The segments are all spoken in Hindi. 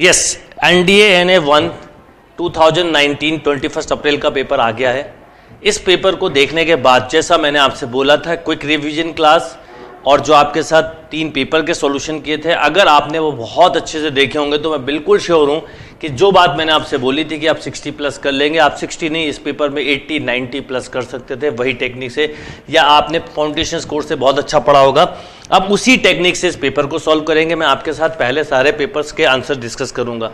यस, NDA NA 1 2019 21 अप्रैल का पेपर आ गया है। इस पेपर को देखने के बाद जैसा मैंने आपसे बोला था क्विक रिवीजन क्लास और जो आपके साथ 3 पेपर के सॉल्यूशन किए थे, अगर आपने वो बहुत अच्छे से देखे होंगे तो मैं बिल्कुल श्योर हूँ कि जो बात मैंने आपसे बोली थी कि आप 60 प्लस कर लेंगे, आप 60 नहीं इस पेपर में 80 90 प्लस कर सकते थे वही टेक्निक से, या आपने फाउंडेशन कोर्स से बहुत अच्छा पढ़ा होगा। अब उसी टेक्निक से इस पेपर को सॉल्व करेंगे। मैं आपके साथ पहले सारे पेपर्स के आंसर डिस्कस करूँगा,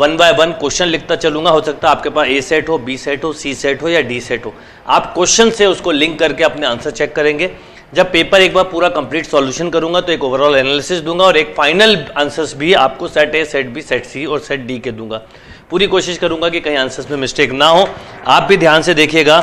1 by 1 क्वेश्चन लिखता चलूंगा। हो सकता है आपके पास A सेट हो, B सेट हो, C सेट हो या D सेट हो, आप क्वेश्चन से उसको लिंक करके अपने आंसर चेक करेंगे। जब पेपर एक बार पूरा कंप्लीट सॉल्यूशन करूंगा तो एक ओवरऑल एनालिसिस दूंगा और एक फाइनल आंसर्स भी आपको set A, set B, set C और सेट D के दूंगा। पूरी कोशिश करूंगा कि कहीं आंसर्स में मिस्टेक ना हो। आप भी ध्यान से देखिएगा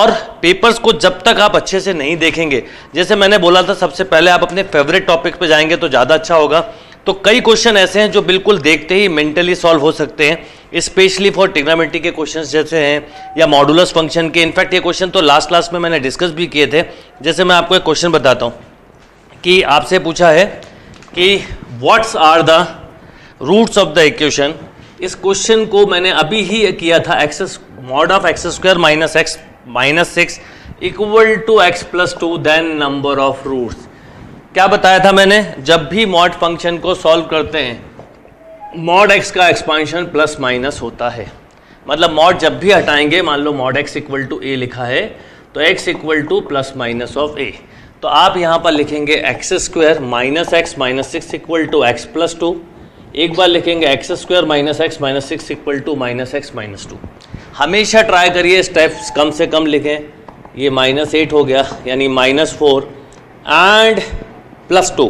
और पेपर्स को जब तक आप अच्छे से नहीं देखेंगे, जैसे मैंने बोला था सबसे पहले आप अपने फेवरेट टॉपिक पर जाएंगे तो ज़्यादा अच्छा होगा। तो कई क्वेश्चन ऐसे हैं जो बिल्कुल देखते ही मेंटली सॉल्व हो सकते हैं, स्पेशली फॉर ट्रिग्नोमेट्री के क्वेश्चंस जैसे हैं या मॉडुलस फंक्शन के। इनफैक्ट ये क्वेश्चन तो लास्ट क्लास में मैंने डिस्कस भी किए थे। जैसे मैं आपको एक क्वेश्चन बताता हूँ कि आपसे पूछा है कि what's are the roots of the equation. इस क्वेश्चन को मैंने अभी ही किया था, x mod of x² minus x minus 6 equal to x+2 then number of roots. क्या बताया था मैंने, जब भी मॉड फंक्शन को सॉल्व करते हैं मॉड एक्स का एक्सपांशन प्लस माइनस होता है, मतलब मॉड जब भी हटाएंगे, मान लो mod x equal to A लिखा है तो x equal to plus minus of A, तो आप यहाँ पर लिखेंगे x² minus x minus 6 equal to x+2, एक बार लिखेंगे x² minus x minus 6 equal to minus x minus 2। हमेशा ट्राई करिए स्टेप्स कम से कम लिखें। ये माइनस 8 हो गया यानी माइनस 4 एंड प्लस 2,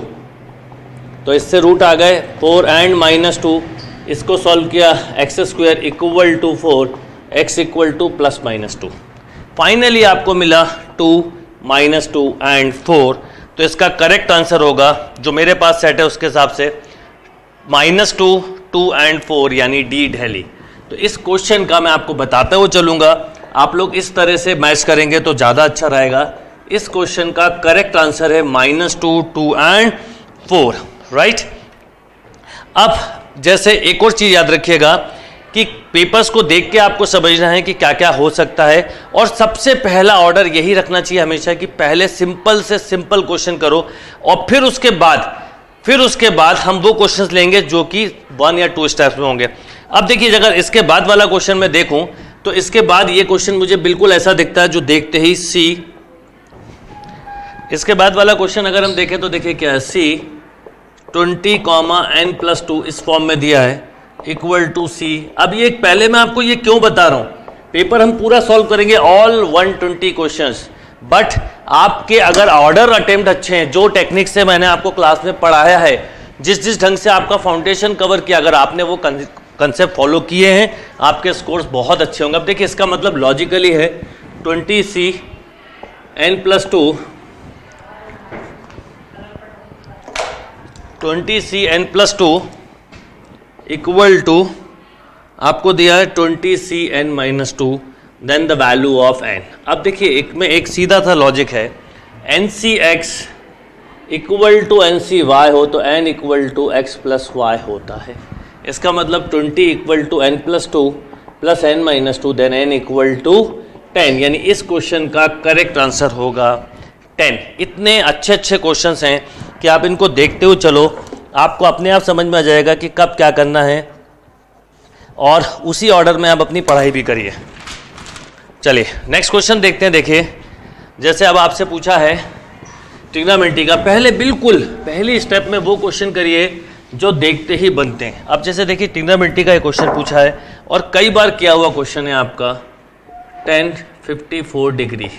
तो इससे रूट आ गए 4 एंड माइनस 2। इसको सॉल्व किया x² equal to 4, x equal to plus minus 2। Finally आपको मिला 2 माइनस 2 एंड 4, तो इसका करेक्ट आंसर होगा जो मेरे पास सेट है उसके हिसाब से माइनस 2 2 एंड 4 यानी डी ढेली। तो इस क्वेश्चन का मैं आपको बताता हुआ चलूँगा, आप लोग इस तरह से मैच करेंगे तो ज़्यादा अच्छा रहेगा। इस क्वेश्चन का करेक्ट आंसर है -2 2 एंड 4, राइट। अब जैसे एक और चीज़ याद रखिएगा कि पेपर्स को देख के आपको समझना है कि क्या क्या हो सकता है, और सबसे पहला ऑर्डर यही रखना चाहिए हमेशा कि पहले सिंपल से सिंपल क्वेश्चन करो और फिर उसके बाद हम वो क्वेश्चंस लेंगे जो कि 1 या 2 स्टेप्स में होंगे। अब देखिए, अगर इसके बाद वाला क्वेश्चन मैं देखूँ तो इसके बाद ये क्वेश्चन मुझे बिल्कुल ऐसा दिखता है जो देखते ही सी, इसके बाद वाला क्वेश्चन अगर हम देखें तो देखिए क्या है, C 20, n+2 इस फॉर्म में दिया है इक्वल टू C। अब ये पहले मैं आपको ये क्यों बता रहा हूँ, पेपर हम पूरा सॉल्व करेंगे ऑल 120 क्वेश्चंस, बट आपके अगर ऑर्डर अटेम्प्ट अच्छे हैं, जो टेक्निक से मैंने आपको क्लास में पढ़ाया है, जिस ढंग से आपका फाउंडेशन कवर किया, अगर आपने वो कंसेप्ट फॉलो किए हैं आपके स्कोर्स बहुत अच्छे होंगे। अब देखिए इसका मतलब लॉजिकली है 20 C n plus 2 equal to आपको दिया है 20 C n minus 2 then the value of n। अब देखिए एक में एक सीधा था लॉजिक है, NCX इक्वल टू NCY हो तो n equal to x plus y होता है। इसका मतलब 20 equal to n+2 plus n minus 2 then n equal to 10, यानी इस क्वेश्चन का करेक्ट आंसर होगा 10। इतने अच्छे अच्छे क्वेश्चंस हैं कि आप इनको देखते हुए चलो, आपको अपने आप समझ में आ जाएगा कि कब क्या करना है, और उसी ऑर्डर में आप अपनी पढ़ाई भी करिए। चलिए नेक्स्ट क्वेश्चन देखते हैं। देखिए जैसे अब आपसे पूछा है ट्रिग्नोमेट्री का, पहले बिल्कुल पहली स्टेप में वो क्वेश्चन करिए जो देखते ही बनते हैं। अब जैसे देखिए ट्रिग्नोमेट्री का एक क्वेश्चन पूछा है और कई बार किया हुआ क्वेश्चन है आपका 10 54 डिग्री।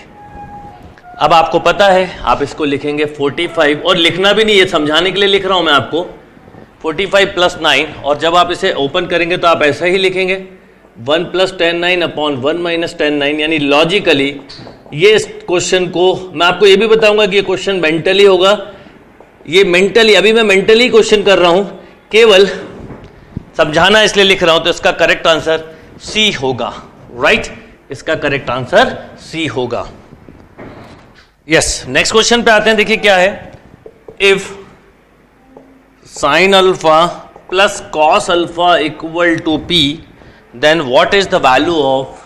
अब आपको पता है आप इसको लिखेंगे 45, और लिखना भी नहीं, ये समझाने के लिए लिख रहा हूँ मैं आपको, 45 प्लस 9, और जब आप इसे ओपन करेंगे तो आप ऐसा ही लिखेंगे 1 प्लस 10 9 अपॉन 1 माइनस 10 9, यानी लॉजिकली ये इस क्वेश्चन को मैं आपको ये भी बताऊंगा कि ये क्वेश्चन मेंटली होगा। ये मेंटली, अभी मैं मेंटली क्वेश्चन कर रहा हूँ, केवल समझाना इसलिए लिख रहा हूँ, तो इसका करेक्ट आंसर सी होगा, राइट। इसका करेक्ट आंसर सी होगा। यस, नेक्स्ट क्वेश्चन पे आते हैं। देखिए क्या है, if sine alpha plus cos alpha equal to p, then what is the value of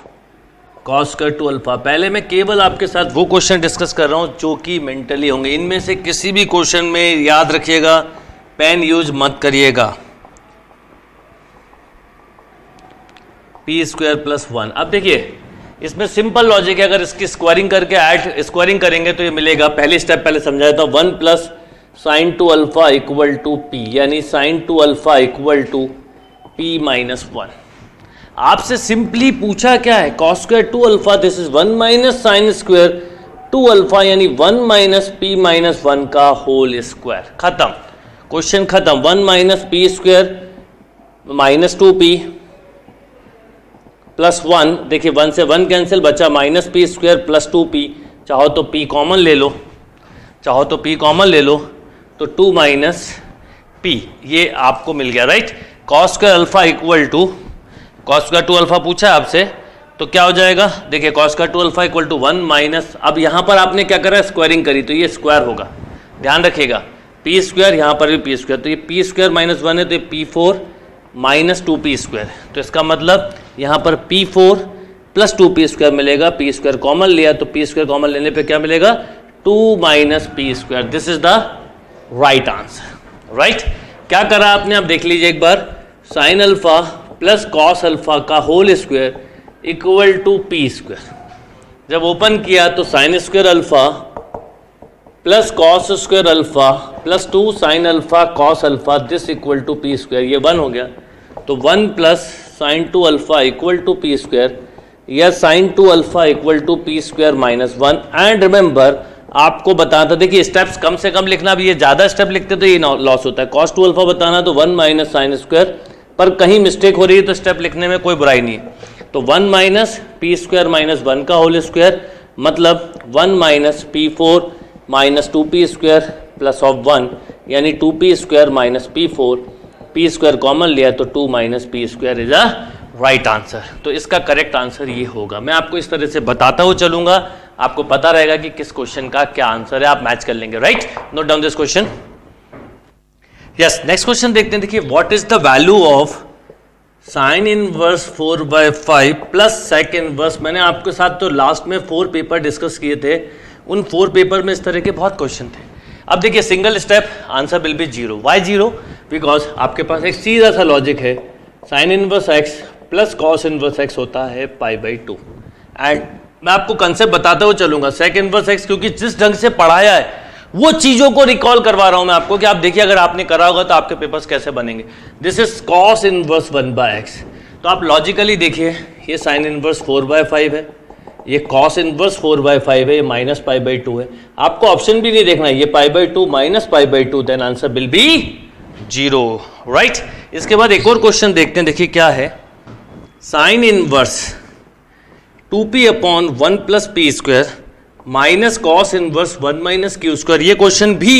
cos square to alpha। पहले मैं केवल आपके साथ वो क्वेश्चन डिस्कस कर रहा हूँ जो कि मेंटली होंगे। इनमें से किसी भी क्वेश्चन में याद रखिएगा पेन यूज मत करिएगा। P square plus one. अब देखिए इसमें सिंपल लॉजिक है, अगर इसकी स्क्वायरिंग करके ऐड स्क्वायरिंग करेंगे तो ये मिलेगा। पहली स्टेप पहले समझाया था, one plus sine two alpha equal to P, यानी sine two alpha equal to P minus one. आपसे सिंपली पूछा क्या है, cos square two alpha, this is one minus sine square two alpha, यानी one minus P minus one का होल स्क्वायर। खत्म, क्वेश्चन खत्म। One minus P square minus two P plus one, देखिए वन से वन कैंसिल, बचा minus P square plus two P. चाहो तो पी कॉमन ले लो, चाहो तो पी कॉमन ले लो, तो टू माइनस पी, ये आपको मिल गया right. Cos square alpha equal to, cos का टू अल्फा पूछा है आपसे, तो क्या हो जाएगा, देखिए कॉस का two alpha equal to one minus, अब यहाँ पर आपने क्या करा, स्क्वायरिंग करी तो ये स्क्वायर होगा, ध्यान रखिएगा पी स्क्वायर, यहाँ पर भी पी स्क्वायर, तो ये पी स्क्वायर माइनस वन है, तो ये P four minus two P square. तो इसका मतलब यहाँ पर P four plus two P square मिलेगा, पी स्क्वायर कॉमन लिया, तो पी स्क्वायर कॉमन लेने पर क्या मिलेगा, two minus P square. This is the right answer right. क्या करा आपने, आप देख लीजिए एक बार, sine alpha plus cos alpha का whole square equal to P square. जब ओपन किया तो sine square alpha plus cos square alpha plus two sine alpha cos alpha this equal to P square, ये वन हो गया। तो one plus sine two alpha equal to P square या sine two alpha equal to P square minus one. And remember आपको बताना, देखिए स्टेप्स कम से कम लिखना, अभी ये ज़्यादा स्टेप लिखते तो ये लॉस होता है। कॉस टू अल्फा बताना तो वन माइनस साइन स्क्वायर, पर कहीं मिस्टेक हो रही है तो स्टेप लिखने में कोई बुराई नहीं है। तो one minus P square minus one का होल स्क्वायर, मतलब one minus P four minus two P square plus of one, यानी two P square minus P four, P square common लिया तो two minus P square is a right answer. तो इसका करेक्ट आंसर ये होगा। मैं आपको इस तरह से बताता हुआ चलूंगा, आपको पता रहेगा कि किस क्वेश्चन का क्या आंसर है, आप मैच कर लेंगे right. Note down this question. Yes, next question देखते हैं। देखिए, what is the value of sine inverse 4/5 plus sec inverse. मैंने आपके साथ तो लास्ट में 4 पेपर डिस्कस किए थे, उन 4 पेपर में इस तरह के बहुत क्वेश्चन थे। अब देखिए, single step answer will be zero. Why zero? Because आपके पास एक सीधा सा लॉजिक है, sine inverse x plus cos inverse x होता है पाई बाई टू। एंड मैं आपको कंसेप्ट बताते हुए चलूंगा। सेक इनवर्स एक्स क्योंकि जिस ढंग से पढ़ाया है वो चीज़ों को रिकॉल करवा रहा हूं मैं आपको, कि आप देखिए अगर आपने करा होगा तो आपके पेपर्स कैसे बनेंगे। This is cos inverse 1/x। तो आप लॉजिकली देखिए, ये साइन इनवर्स 4/5 है, ये कॉस इनवर्स 4/5 है, ये माइनस पाई बाई टू है। आपको ऑप्शन भी नहीं देखना है, ये pi by two minus pi by two, then answer will be zero right. इसके बाद एक और क्वेश्चन देखते हैं। देखिए क्या है, sine inverse 2p upon 1 plus P square minus cos inverse 1 minus Q square. ये क्वेश्चन भी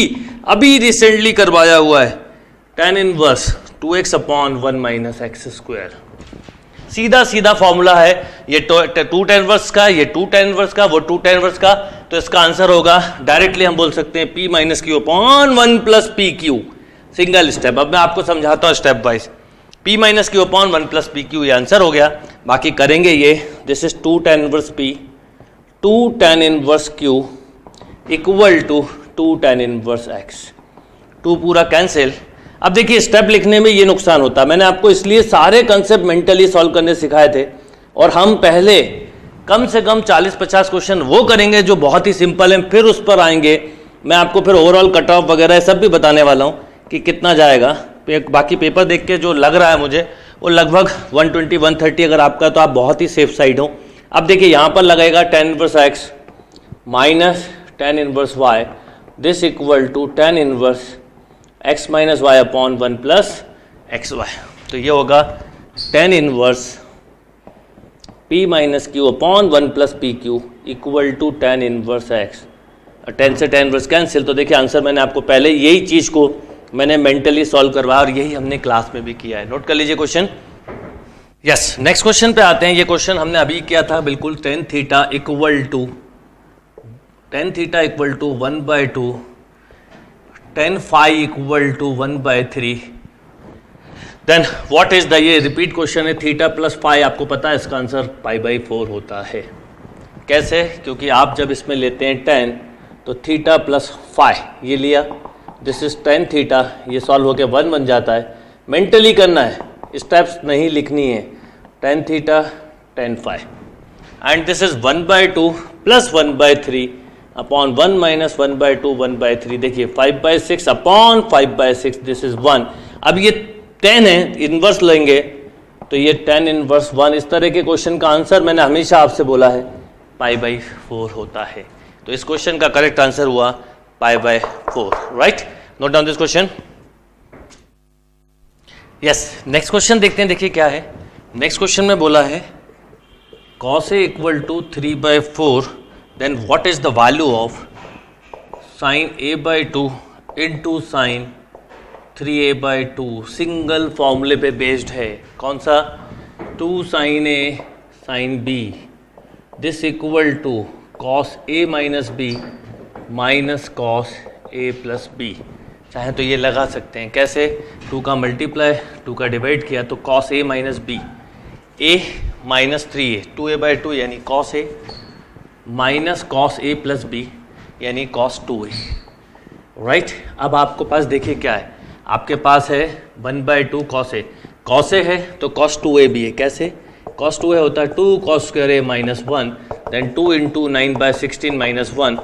अभी रिसेंटली करवाया हुआ है, tan inverse 2x upon 1 minus x square. सीधा सीधा फॉर्मूला है, ये 2 tan इनवर्स का, ये 2 tan इनवर्स का, वो 2 tan इनवर्स का। तो इसका आंसर होगा डायरेक्टली हम बोल सकते हैं p minus Q upon 1 plus P Q, single step. अब मैं आपको समझाता हूँ step wise. p minus Q upon 1 plus P Q, ये आंसर हो गया। बाकी करेंगे ये, this is 2 tan inverse p 2 tan inverse q equal to 2 tan inverse x, 2 पूरा कैंसिल। अब देखिए स्टेप लिखने में ये नुकसान होता है, मैंने आपको इसलिए सारे कंसेप्ट मेंटली सॉल्व करने सिखाए थे। और हम पहले कम से कम 40-50 क्वेश्चन वो करेंगे जो बहुत ही सिंपल हैं, फिर उस पर आएंगे। मैं आपको फिर ओवरऑल कट ऑफ वगैरह सब भी बताने वाला हूँ कि कितना जाएगा। बाकी पेपर देख के जो लग रहा है मुझे वो लगभग 120-130 अगर आपका, तो आप बहुत ही सेफ साइड हो। अब देखिए यहाँ पर लगेगा tan inverse x minus tan inverse y, this equal to tan inverse x minus Y upon 1 plus x Y. तो ये होगा tan inverse p minus Q upon 1 plus P Q equal to tan inverse x। tan से tan इनवर्स कैंसिल, तो देखिए आंसर मैंने आपको पहले यही चीज़ को मैंने मेंटली सॉल्व करवाया और यही हमने क्लास में भी किया है। नोट कर लीजिए क्वेश्चन। यस, नेक्स्ट क्वेश्चन पे आते हैं। ये क्वेश्चन हमने अभी किया था बिल्कुल, tan theta equal to 1/2, tan phi equal to 1/3, then what is the, ये रिपीट क्वेश्चन है, थीटा प्लस पाई, आपको पता है इसका आंसर पाई बाई 4 होता है। कैसे? क्योंकि आप जब इसमें लेते हैं टेन, तो थीटा प्लस फाई ये लिया, दिस इज टेन थीटा, ये सॉल्व होकर 1 बन जाता है। मेंटली करना है, स्टेप्स नहीं लिखनी है, tan theta tan phi, and this is 1/2 plus 1/3 upon 1 minus 1/2 1/3, देखिए 5/6 अपॉन 5/6, दिस इज 1। अब ये 10 है, इन्वर्स लेंगे तो ये 10 इन्वर्स 1। इस तरह के क्वेश्चन का आंसर मैंने हमेशा आपसे बोला है पाई बाई 4 होता है। तो इस क्वेश्चन का करेक्ट आंसर हुआ pi by 4, right. Note down this question. Yes, next question देखते हैं, देखिए क्या है। नेक्स्ट क्वेश्चन में बोला है cos A equal to 3/4, then what is the value of sine A/2 into sine 3A/2। Single फॉर्मूले पे बेस्ड है, कौन सा? 2 sine A sine B, this equal to cos A minus B माइनस कॉस A प्लस B। चाहे तो ये लगा सकते हैं, कैसे? 2 का मल्टीप्लाई 2 का डिवाइड किया तो cos A minus B, A minus 3A 2A/2 यानी cos A minus cos A plus B यानी कॉस 2A, राइट। अब आपको पास देखिए क्या है, आपके पास है 1/2 कॉस A है तो कॉस 2A भी है। कैसे? कॉस 2A होता है 2 cos square A minus 1, then 2 into 9/16 minus 1,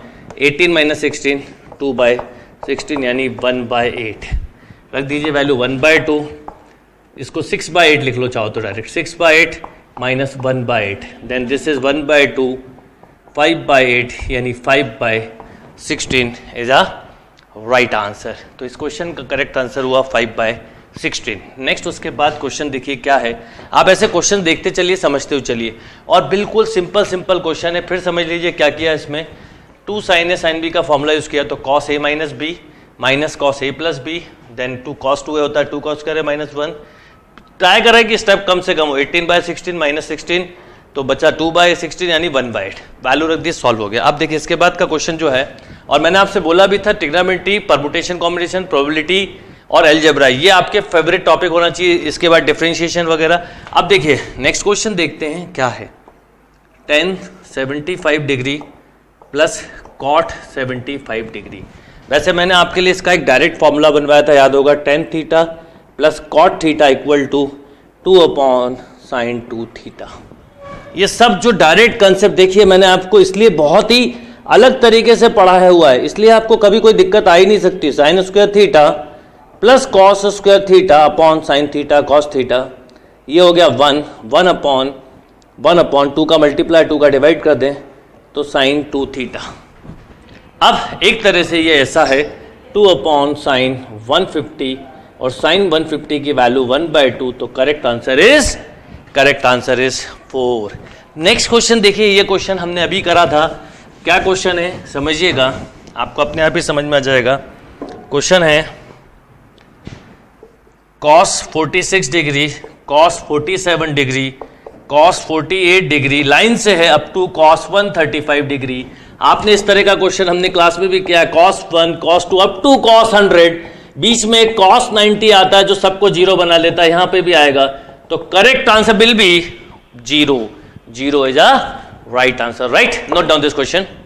18 minus 16 2/16 यानी 1/8। रख दीजिए वैल्यू 1/2, इसको 6/8 लिख लो चाहो तो direct, 6/8 minus 1/8, then this is 1/2 5/8 यानी 5/16 इज अ राइट आंसर। तो इस क्वेश्चन का करेक्ट आंसर हुआ 5/16। नेक्स्ट उसके बाद क्वेश्चन देखिए क्या है। आप ऐसे क्वेश्चन देखते चलिए, समझते हुए चलिए, और बिल्कुल सिंपल सिंपल क्वेश्चन है, फिर समझ लीजिए क्या किया इसमें। 2 साइन ए साइन बी का फॉर्मूला यूज़ किया तो cos A minus B minus cos A plus B, then 2 cos 2 A होता है 2 cos square A minus 1। Try करें कि स्टेप कम से कम हो, 18/16 माइनस 16 तो बचा 2/16 यानी 1/8। वैल्यू रख दिए, सॉल्व हो गया। अब देखिए इसके बाद का क्वेश्चन जो है, और मैंने आपसे बोला भी था ट्रिग्नोमेट्री, परमुटेशन कॉम्बिनेशन, प्रोबेबिलिटी और एलजेब्रा, ये आपके फेवरेट टॉपिक होना चाहिए। इसके बाद डिफरेंशिएशन वगैरह। अब देखिए नेक्स्ट क्वेश्चन देखते हैं क्या है। tan 75° plus cot 75°। वैसे मैंने आपके लिए इसका एक डायरेक्ट फॉर्मूला बनवाया था, याद होगा, tan theta plus cot theta equal to 2 upon sin 2 theta. ये सब जो डायरेक्ट कंसेप्ट देखिए मैंने आपको इसलिए बहुत ही अलग तरीके से पढ़ाया हुआ है, इसलिए आपको कभी कोई दिक्कत आ ही नहीं सकती। Sine square theta plus cos square theta upon sine theta cos theta, ये हो गया 1 अपॉन 2 का मल्टीप्लाई 2 का डिवाइड कर दें तो साइन 2 थीटा। अब एक तरह से ये ऐसा है 2 अपॉन sin 150, और साइन 150 की वैल्यू 1/2, तो correct answer is 4। Next question देखिए, ये क्वेश्चन हमने अभी करा था। क्या क्वेश्चन है समझिएगा, आपको अपने आप ही समझ में आ जाएगा। क्वेश्चन है cos 46° cos 47° cos 48° लाइन से है अप टू cos 135°। आपने इस तरह का क्वेश्चन हमने क्लास में भी किया है, cos 1 cos 2 up to cos 100, बीच में cos 90 आता है जो सबको जीरो बना लेता है, यहां पे भी आएगा। तो correct answer will be 0 is a right answer, right. Note down this question.